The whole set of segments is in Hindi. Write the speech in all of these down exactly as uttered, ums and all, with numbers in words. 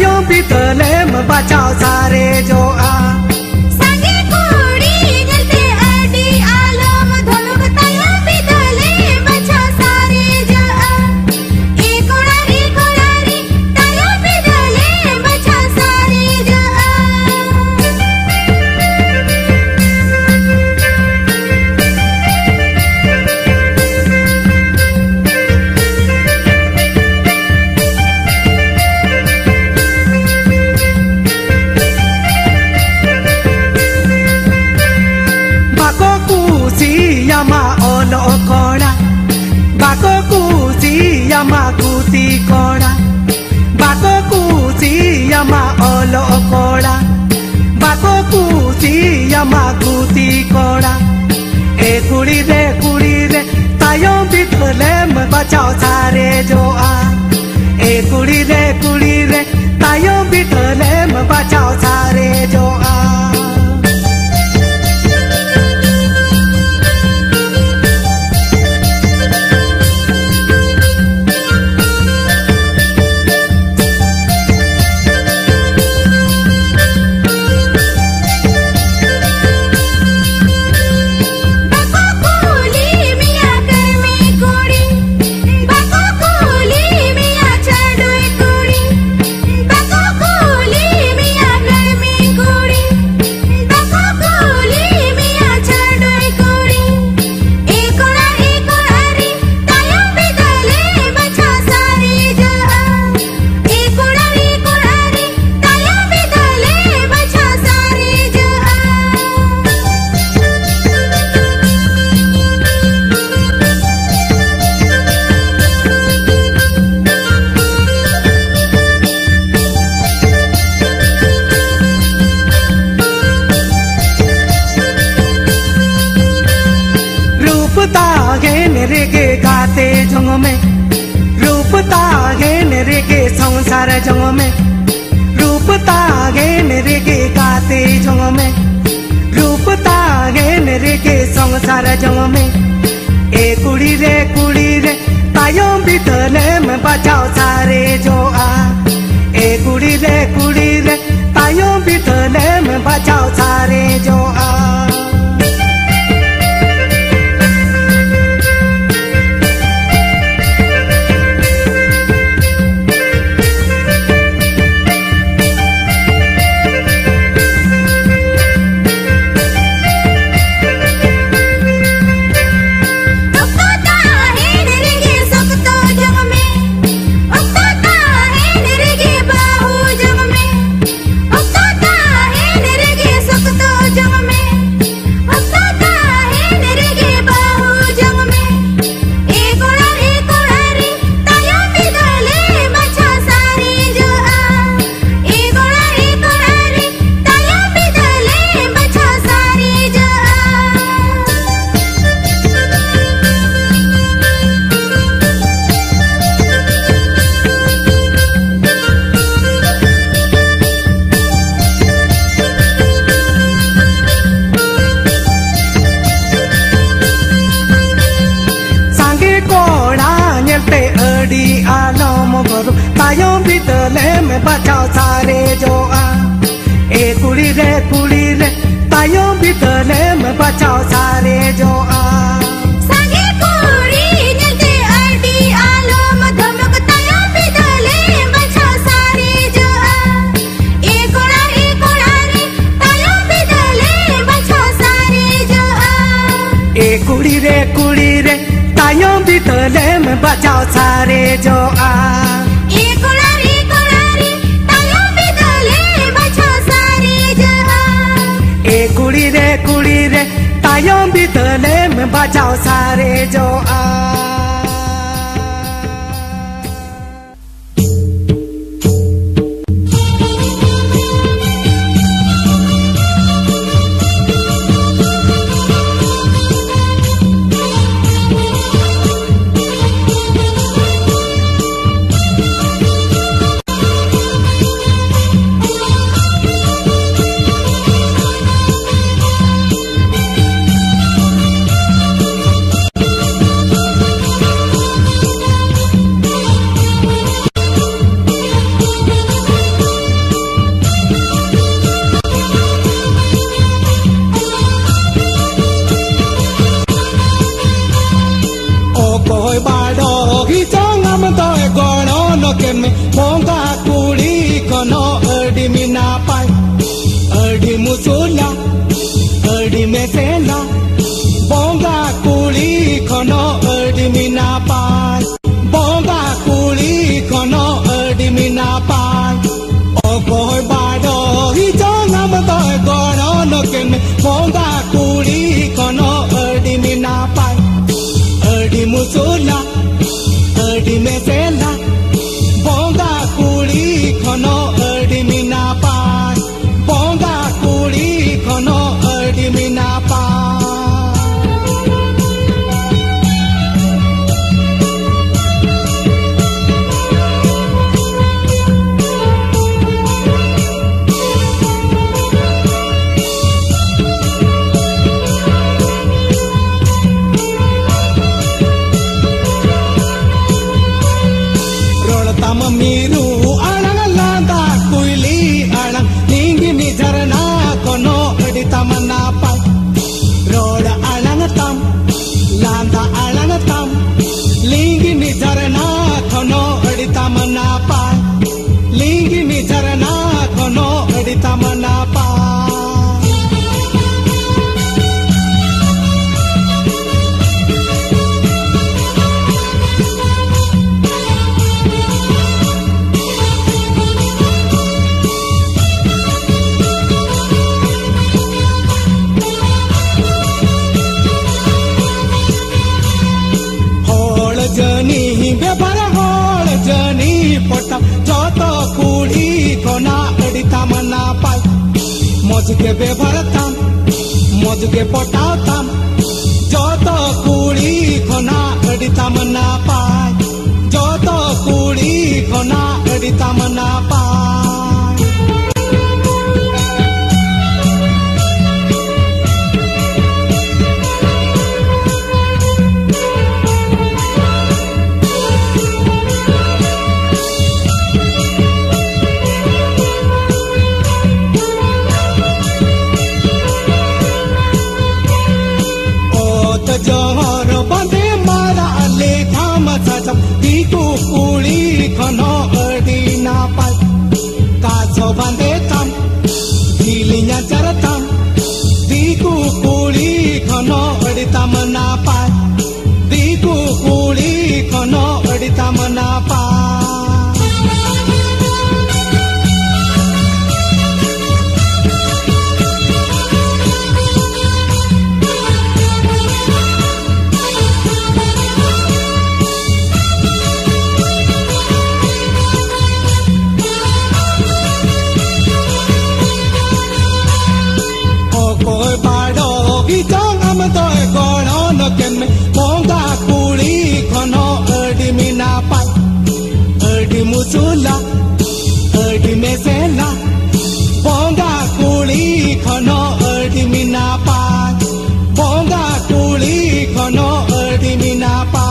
यो भी तलेम बचाओ सारे जो आ संगे कोड़ी गलते अडी आलम धलम तयो भी तलेम बचाओ सारे जो आ एकोरारी कोरारी तयो भी तलेम बचाओ सारे जो कुड़ी रे कुड़ी रे तायो बितलेम बचाओ सारे जो आ ए कुड़ी रे कुड़ी रे तायो बितलेम बचाओ सारे जो आ keme bongga kuli kono erdi minapai erdi musunya erdi mesena bongga kuli kono erdi minapai bongga kuli kono erdi minapai ogoi bado hi janga matoi kono no keme bongga kuli kono erdi minapai erdi musunya erdi mesena bonga kuli kono erdi minapai bonga kuli kono erdi minapai मीरू अणंगलांदा कुइली अणंग नींगी नी झरना कोनो अडी तमन्ना पा रोड अणंग तम लांदा अणंग तम लींगी नी झरना कोनो अडी तमन्ना पा लींगी नी झरना कोनो अडी तमन्ना पा मोजगे बेभरताम मोजगे पटावताम जो तो कूड़ी खोना अड़ीता मना पाए जो तो कूड़ी खोना अड़ीता मना पाए जोहर बंदे मारा अले धाम सजम दीकू कूड़ी खनो अड़ी ना पाई काजो बंदे तम दिलियां चरतम दीकू कूड़ी खनो अड़ी तम ना पाई दीकू कूड़ी खनो अड़ी तम ना पाई bonga kuli kono erdi minapai erdi musula erdi mesela bonga kuli kono erdi minapai bonga kuli kono erdi minapai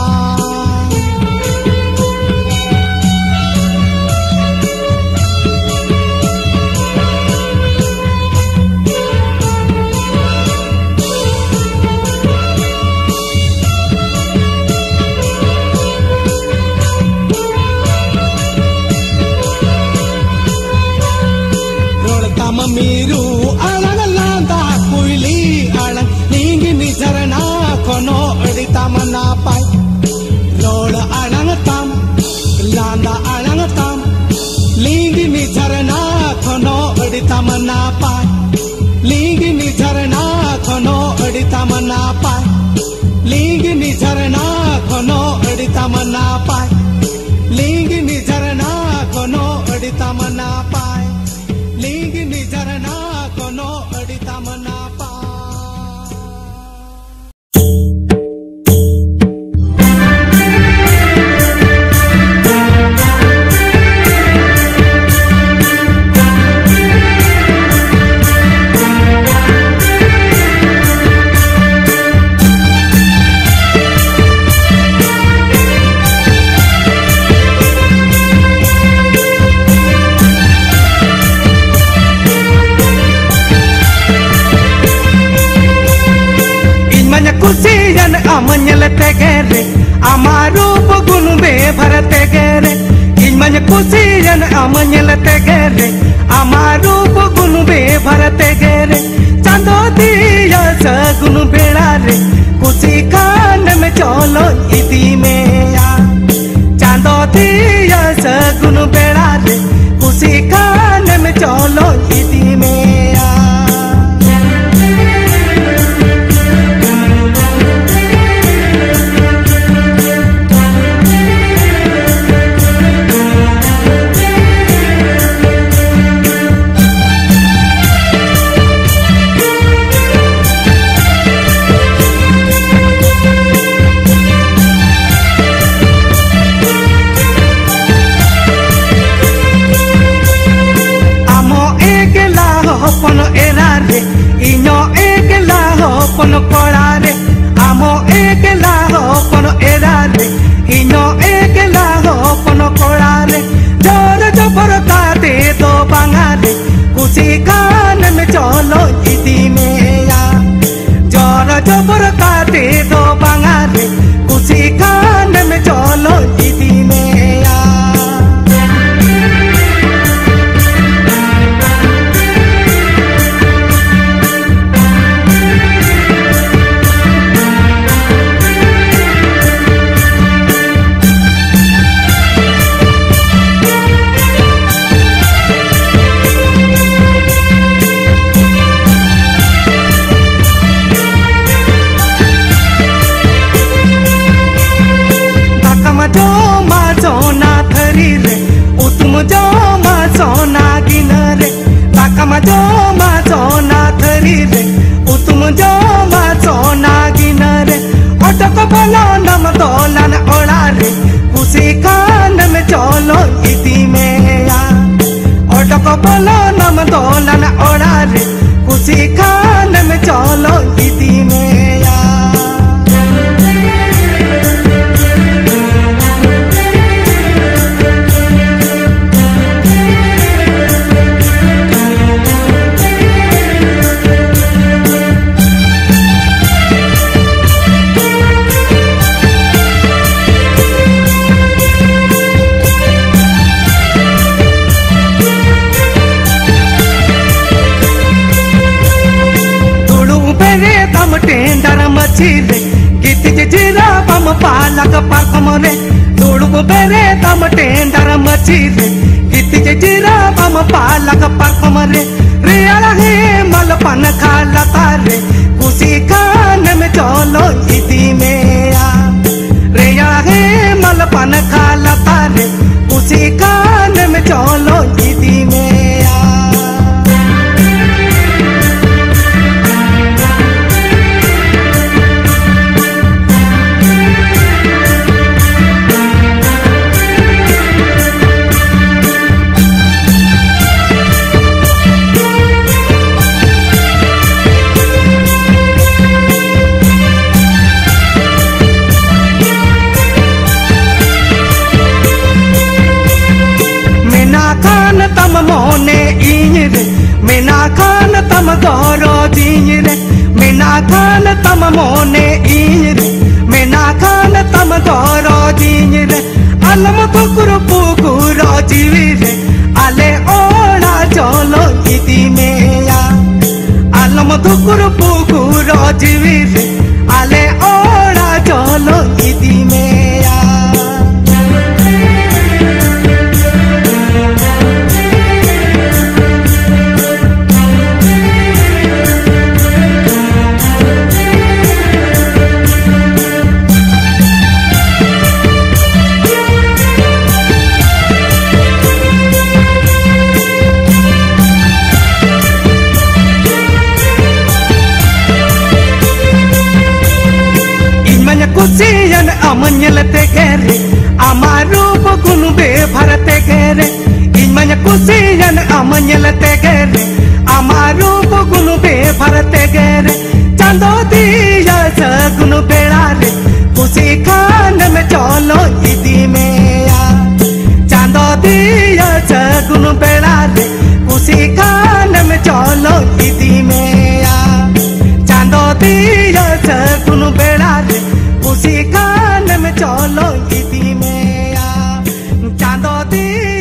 मीरू अणंग लांदा कुइली अणंग नींगी नी झरना कोनो अड़ी तमन्ना पाई रोड अणंग तम लांदा अणंग तम लींगी नी झरना कोनो अड़ी तमन्ना पाई लींगी नी झरना कोनो अड़ी तमन्ना पाई लींगी नी झरना कोनो अड़ी तमन्ना पाई लींगी नी झरना कोनो अड़ी तमन्ना पाई लींग नी झरना कोनो अड़ी तमन्ना कुसियन अमल तेगेरे अमारू बगुन बे भरते गेरे चांदो दिया सगुन बेड़ा रे कुसी खान में चलो इदी में चांदो दिया सगुन बेड़ा रे कुसी खान में चलो इदी में। चांदो दी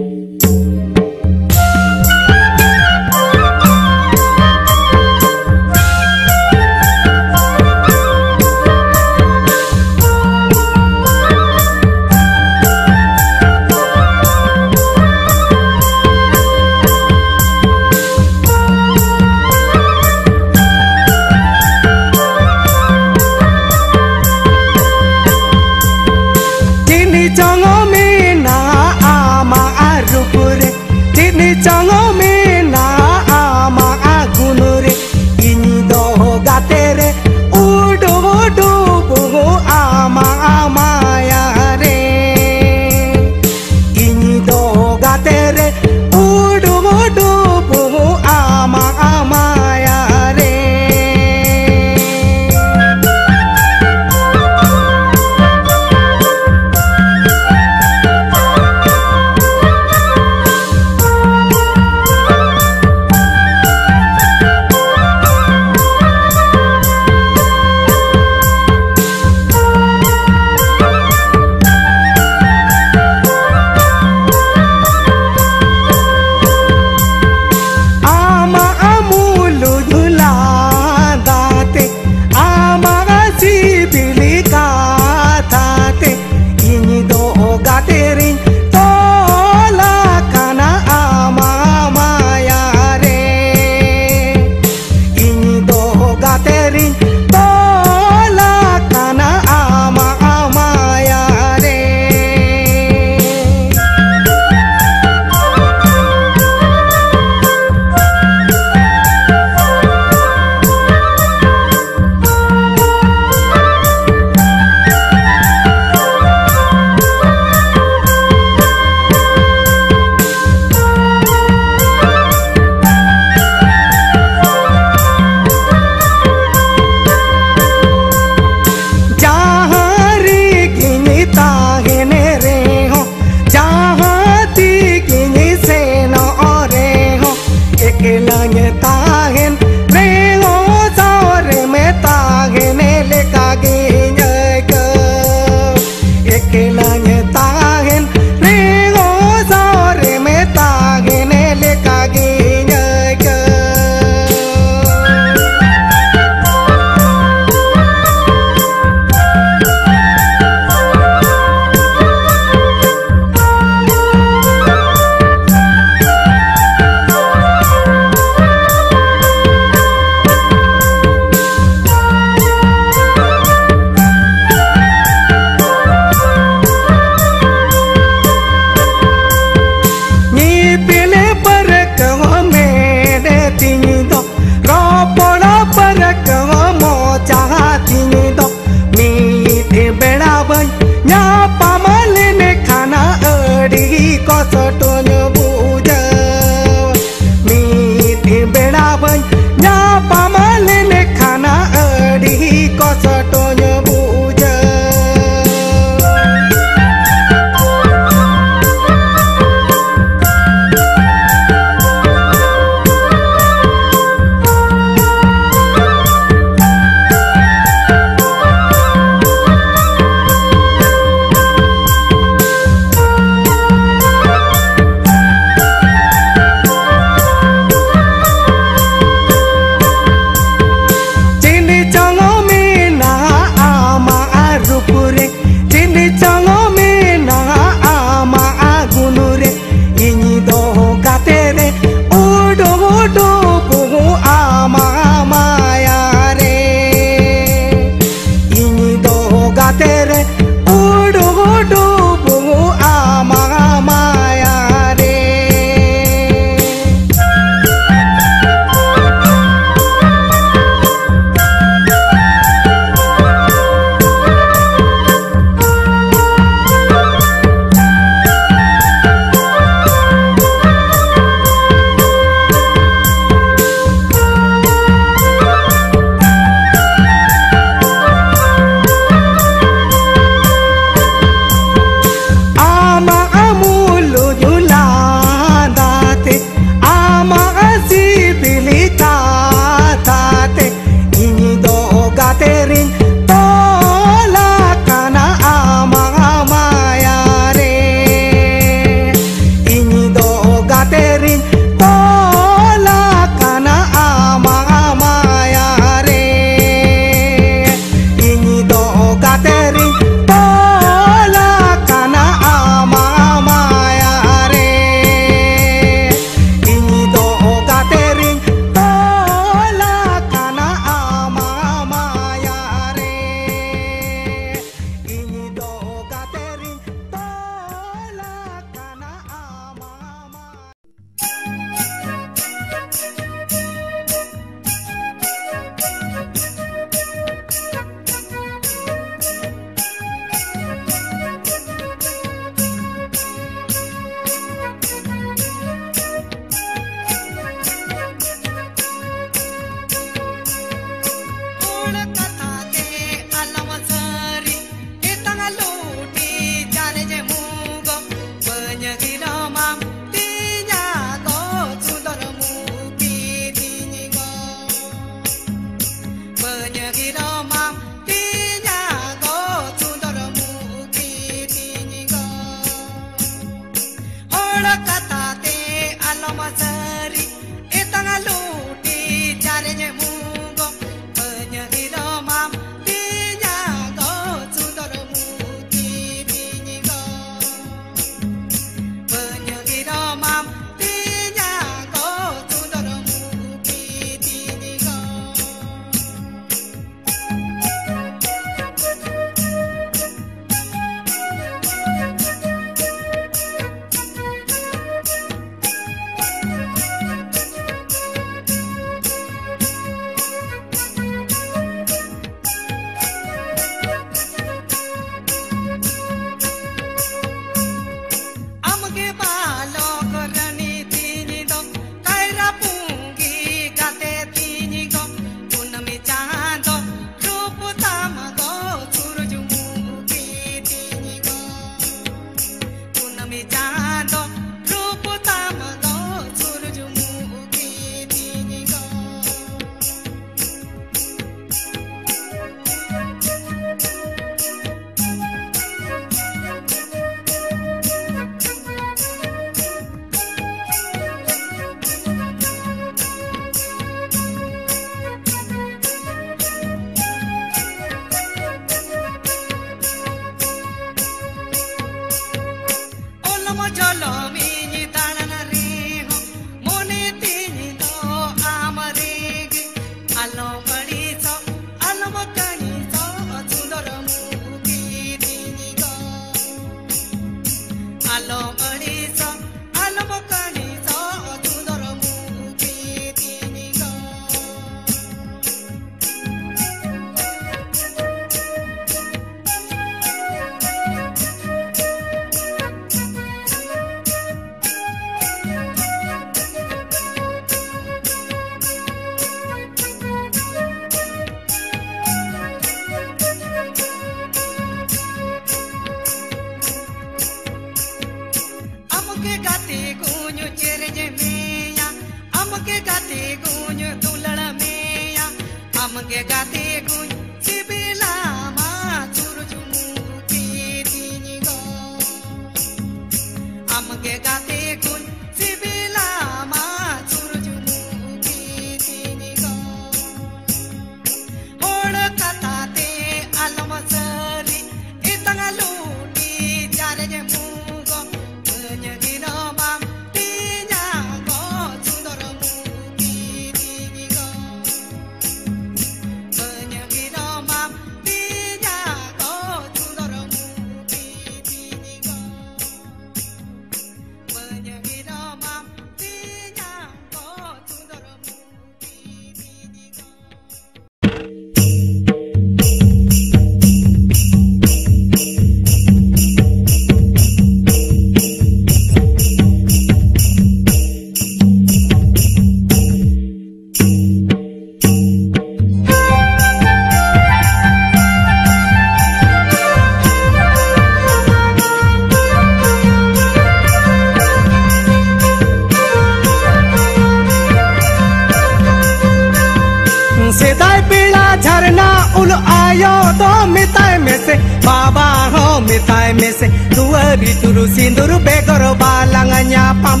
झरना उल आयो तो मिताय में से बाबा हो मिताय में से दुआरी तुरु सिंदूर बेगर बालांगन्या पाम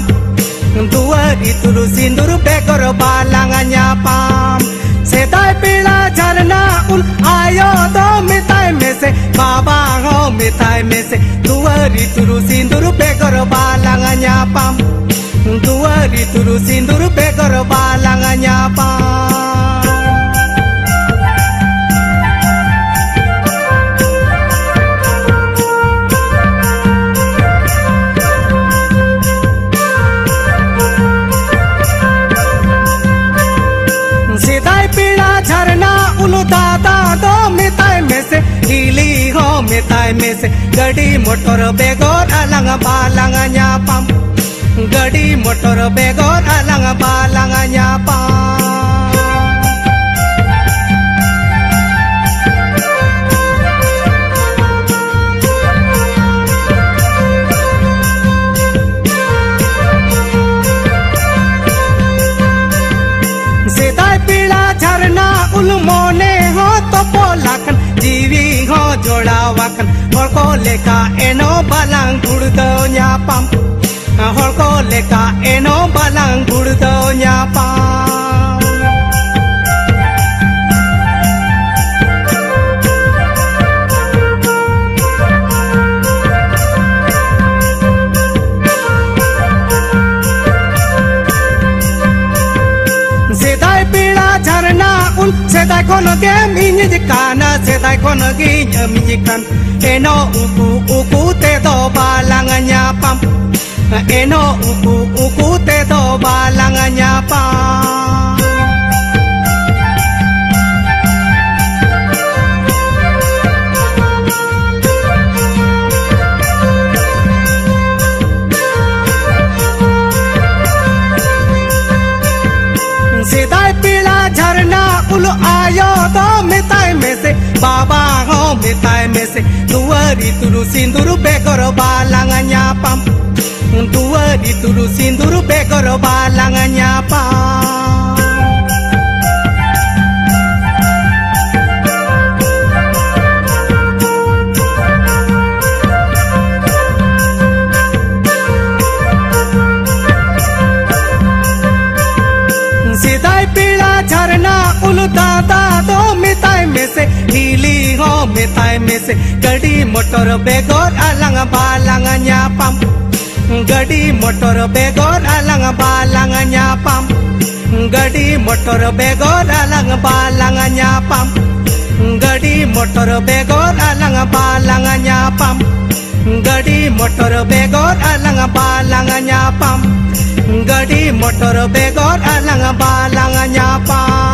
दुआरी तुरु सिंदूर बेगर बालांगन्या पाम सेदाय पीला झरना उल आयो तो मिताय में से बाबा हो मिताय में से दुआरी तुरु सिंदूर बेगर बालांगन्या पाम दुआरी तुरु सिंदूर बेगर बालांगन्या पाम दादा दो मिताय में से गिली हो मिताय में से गड़ी मोटर बेगोर अलंग बालंग न्यापाम गड़ी मोटर बेगोर अलंग बालंग न्यापाम मोने हो तो पोलाखन जीवी हो जोड़ा वाखन होड़को लेका एनो बालांग गुड़ दो न्यापाम होड़को लेका एनो बालांग गुड़ दो न्यापाम Sedai kono gem inyi jikana, sedai kono ginyam jikan. Eno uku uku te do balangnya pam. Eno uku uku te do balangnya pam. आयो तो मिताय में से बाबा हो मिताय में से दुआरी तुरु सिंदूर बेगर बालांग न्यापाम दुआरी तुरु सिंदूर बेगर बालांग न्यापाम दादा दो मिताय में से नीली हो मिताय में से गड़ी मोटर बेगोर अलंग बालंग न्यापाम गड़ी मोटर बेगोर अलंग बालंग न्यापाम गड़ी मोटर बेगोर अलंग बालंग न्यापाम गड़ी मोटर बेगोर अलंग बालंग न्यापाम गड़ी मोटर बेगोर अलंग बालंग न्यापाम गड़ी मोटर बेगोर अलंग बालंग न्यापाम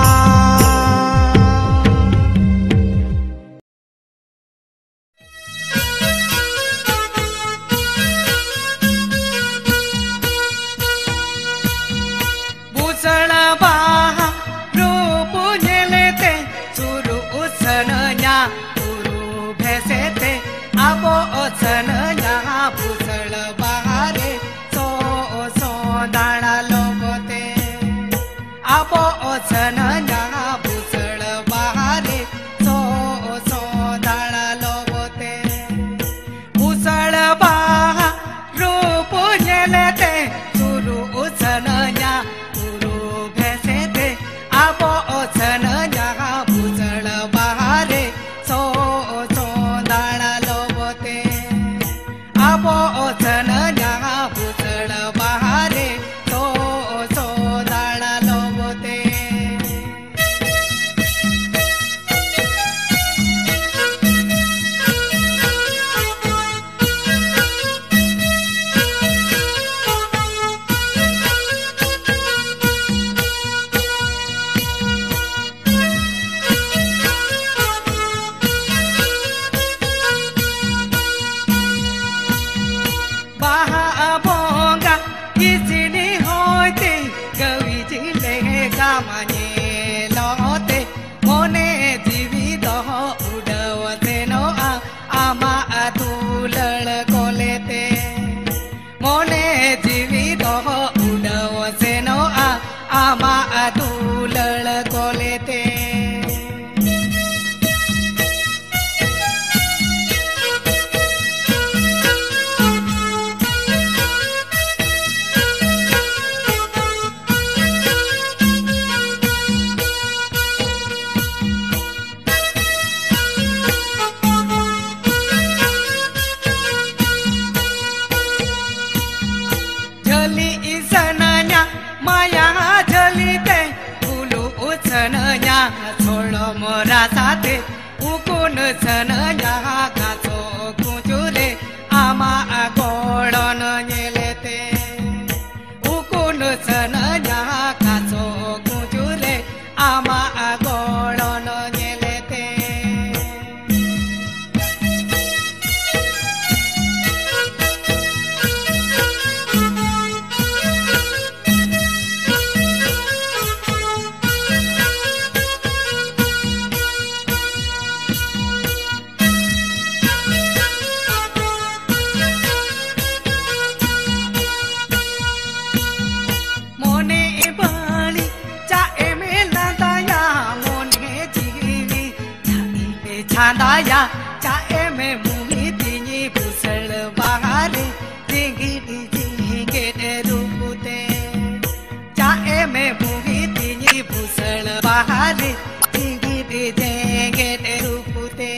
आमा आतू लड़को लेते छोड़ो मोरा साथे हूँ कोन सन जागा सो कुचुरे आमा गोड़न लेते हूँ कोन सन जागा सो कुचुरे आमा गोड़न लेते छांदाया चाहे में मुही दिनी भूसल बहारी दिंगी दिंगे रूपते चाहे में मुही दिनी भूसल बहारी दिंगी दिंगे रूपते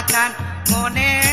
akan mone